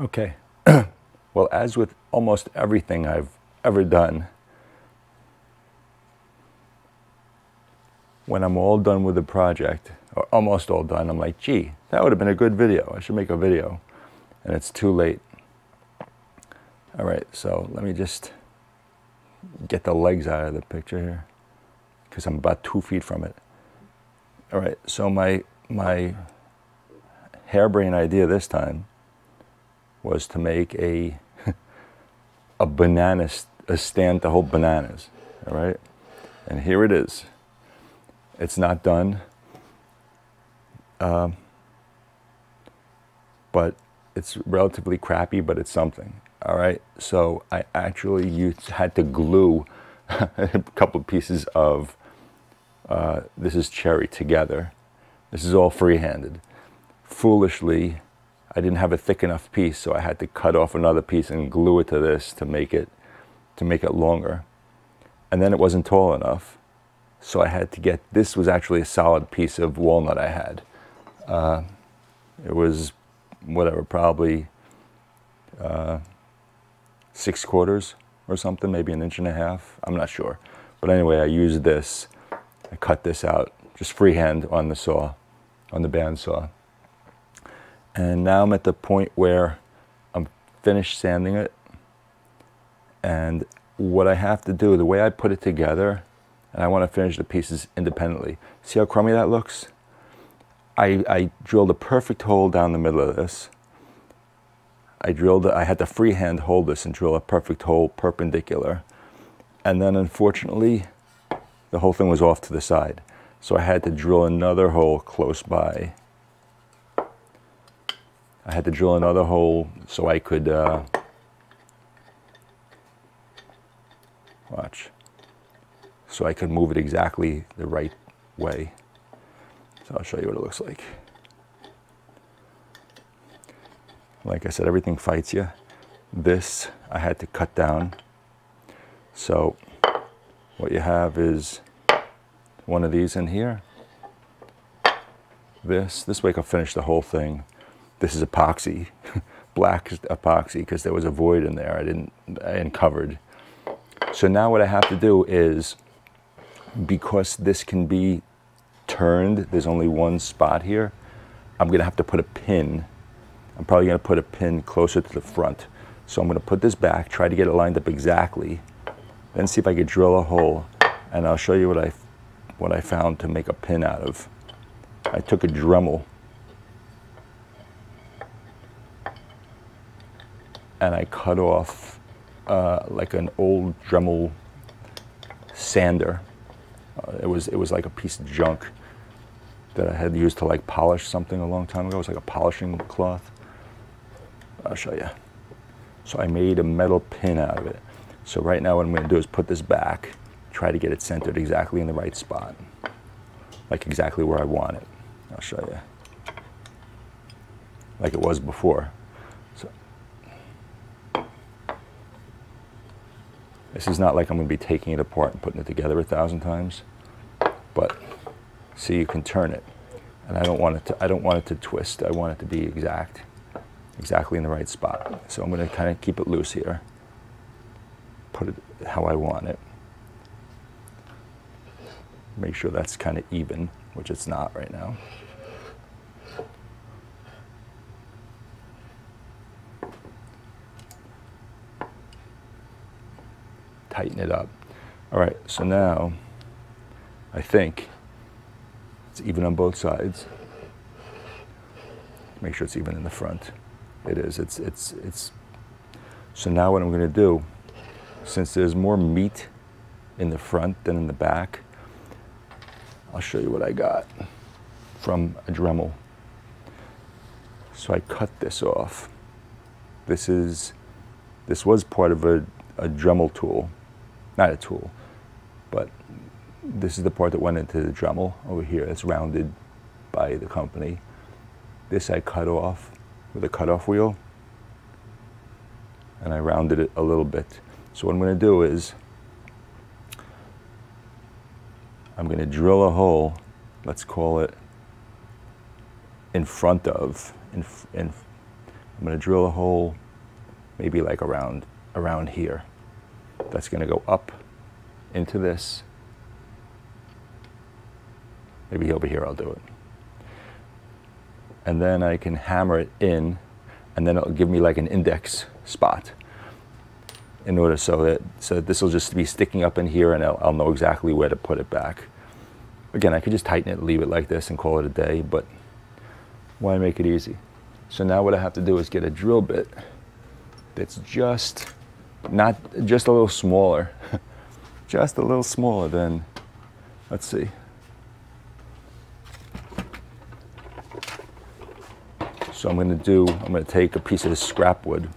Okay. Well, as with almost everything I've ever done, when I'm all done with the project, or almost all done, I'm like, gee, that would have been a good video. I should make a video. And it's too late. All right, so let me just get the legs out of the picture here, because I'm about 2 feet from it. All right, so my harebrained idea this time was to make a banana, a stand to hold bananas, all right? And here it is. It's not done, but it's relatively crappy, but it's something. All right, so I actually had to glue a couple pieces of, this is cherry, together. This is all free-handed. Foolishly, I didn't have a thick enough piece, so I had to cut off another piece and glue it to this to make it longer. And then it wasn't tall enough, so I had to get, this was actually a solid piece of walnut I had. It was, whatever, probably 6/4 or something, maybe 1.5 inches. I'm not sure. But anyway, I used this. I cut this out just freehand on the saw, on the bandsaw. And now I'm at the point where I'm finished sanding it. And what I have to do, the way I put it together, and I want to finish the pieces independently. See how crummy that looks? I drilled a perfect hole down the middle of this. I had to freehand hold this and drill a perfect hole perpendicular. And then unfortunately, the whole thing was off to the side. So I had to drill another hole close by. I had to drill another hole so I could, watch, so I could move it exactly the right way. So I'll show you what it looks like. Like I said, everything fights you. This I had to cut down. So what you have is one of these in here. This way I can finish the whole thing. This is epoxy, black epoxy, because there was a void in there I uncovered. So now what I have to do is, because this can be turned, there's only one spot here, I'm gonna have to put a pin. I'm probably gonna put a pin closer to the front. So I'm gonna put this back, try to get it lined up exactly, then see if I could drill a hole, and I'll show you what I found to make a pin out of. I took a Dremel, and I cut off like an old Dremel sander. It was like a piece of junk that I had used to like polish something a long time ago. It was like a polishing cloth. I'll show you. So I made a metal pin out of it. So right now what I'm going to do is put this back, try to get it centered exactly in the right spot, like exactly where I want it. I'll show you. Like it was before. So this is not like I'm going to be taking it apart and putting it together 1,000 times, but see, you can turn it, and I don't want it to twist. I want it to be exactly in the right spot. So I'm going to kind of keep it loose here, put it how I want it. Make sure that's kind of even, which it's not right now. Tighten it up. All right, so now I think it's even on both sides. Make sure it's even in the front. It is, it's. So now what I'm gonna do, since there's more meat in the front than in the back, I'll show you what I got from a Dremel. So I cut this off. This was part of a Dremel tool, not a tool, but this is the part that went into the Dremel over here. It's rounded by the company. This I cut off with a cutoff wheel, and I rounded it a little bit. So what I'm going to do is I'm going to drill a hole, let's call it in front of, in, in, I'm going to drill a hole maybe like around here. That's going to go up into this. Maybe over here I'll do it. And then I can hammer it in, and then it'll give me like an index spot in order so that this will just be sticking up in here, and I'll know exactly where to put it back. Again, I could just tighten it, leave it like this and call it a day, but why make it easy? So now what I have to do is get a drill bit that's just a little smaller, just a little smaller than, let's see. So I'm gonna take a piece of this scrap wood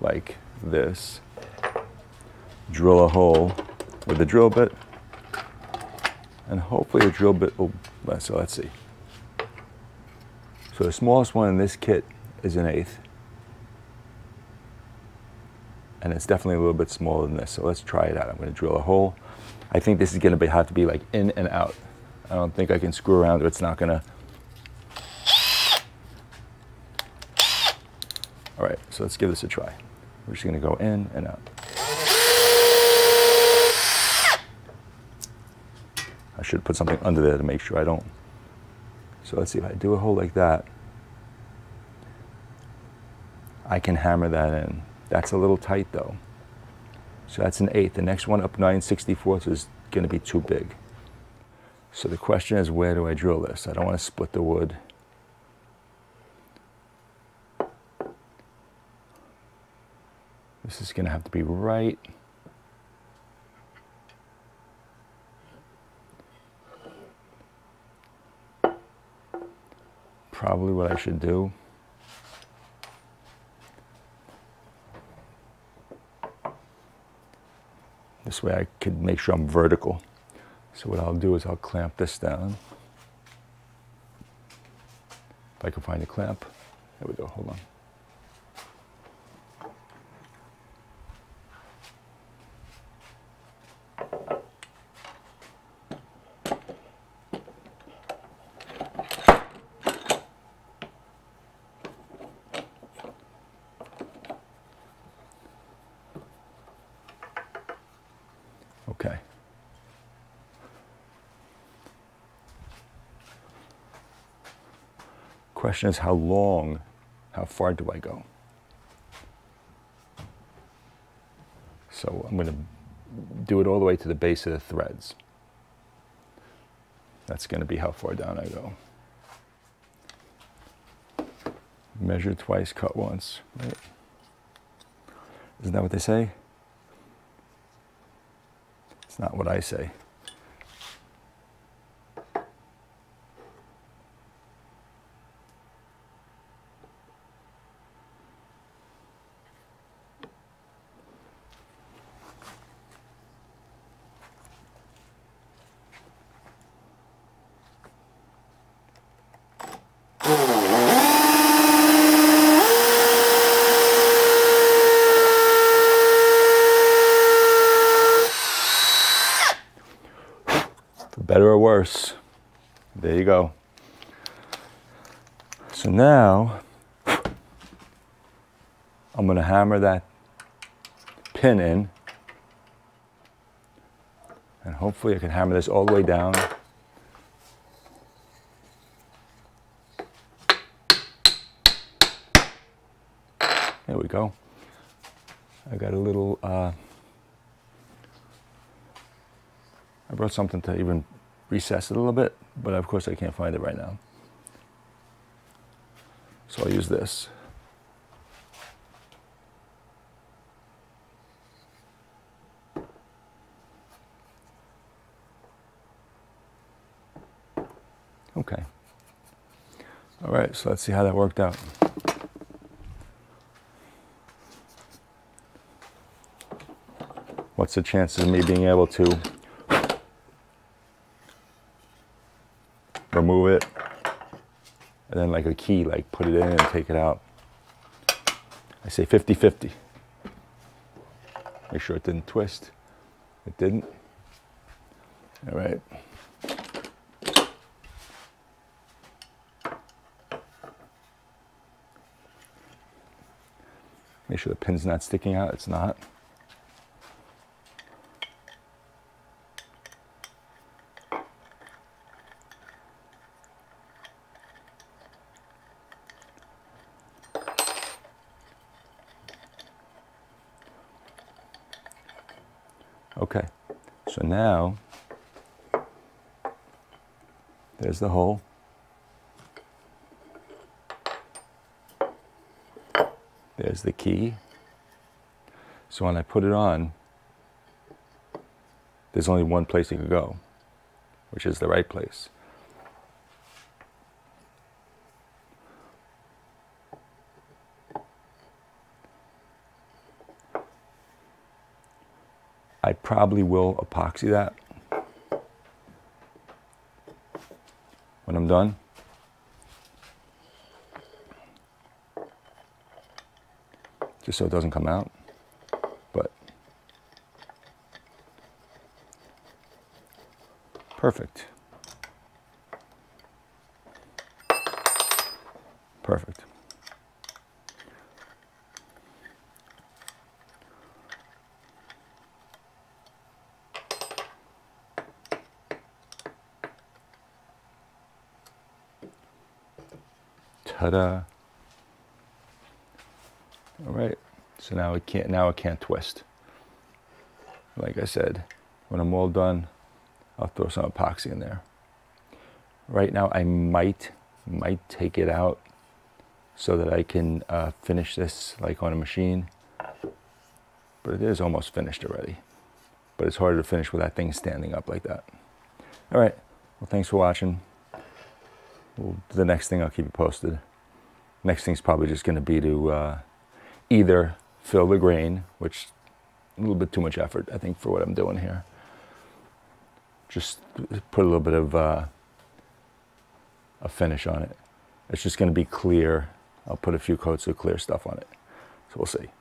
like this, drill a hole with the drill bit, and hopefully the drill bit will, so let's see. So the smallest one in this kit is an 1/8. And it's definitely a little bit smaller than this, so let's try it out. I'm gonna drill a hole. I think this is gonna have to be like in and out. I don't think I can screw around or it's not gonna. All right, so let's give this a try. We're just gonna go in and out. I should put something under there to make sure I don't. So let's see, if I do a hole like that, I can hammer that in. That's a little tight though. So that's an 1/8. The next one up 9/64 is gonna be too big. So the question is, where do I drill this? I don't wanna split the wood. This is gonna have to be right. Probably what I should do. This way I could make sure I'm vertical. So what I'll do is I'll clamp this down. If I can find a clamp. There we go, hold on. Okay. Question is, how far do I go? So I'm going to do it all the way to the base of the threads. That's going to be how far down I go. Measure twice, cut once, right? Isn't that what they say? It's not what I say. Better or worse, there you go. So now, I'm gonna hammer that pin in, and hopefully I can hammer this all the way down. There we go. I got a little, I brought something to even recess it a little bit, but of course I can't find it right now. So I'll use this. Okay. All right, so let's see how that worked out. What's the chances of me being able to remove it, and then like a key, like put it in and take it out? I say 50-50. Make sure it didn't twist. It didn't. All right. Make sure the pin's not sticking out, it's not. Okay, so now there's the hole. There's the key. So when I put it on, there's only one place it can go, which is the right place. I probably will epoxy that when I'm done. Just so it doesn't come out, but perfect. Perfect. Ta-da. All right, so now it can't twist. Like I said, when I'm all done, I'll throw some epoxy in there. Right now I might take it out so that I can finish this like on a machine, but it is almost finished already. But it's harder to finish with that thing standing up like that. All right, well, thanks for watching. Well, the next thing I'll keep you posted. Next thing's probably just gonna be to either fill the grain, which a little bit too much effort, I think, for what I'm doing here. Just put a little bit of a finish on it. It's just gonna be clear. I'll put a few coats of clear stuff on it. So we'll see.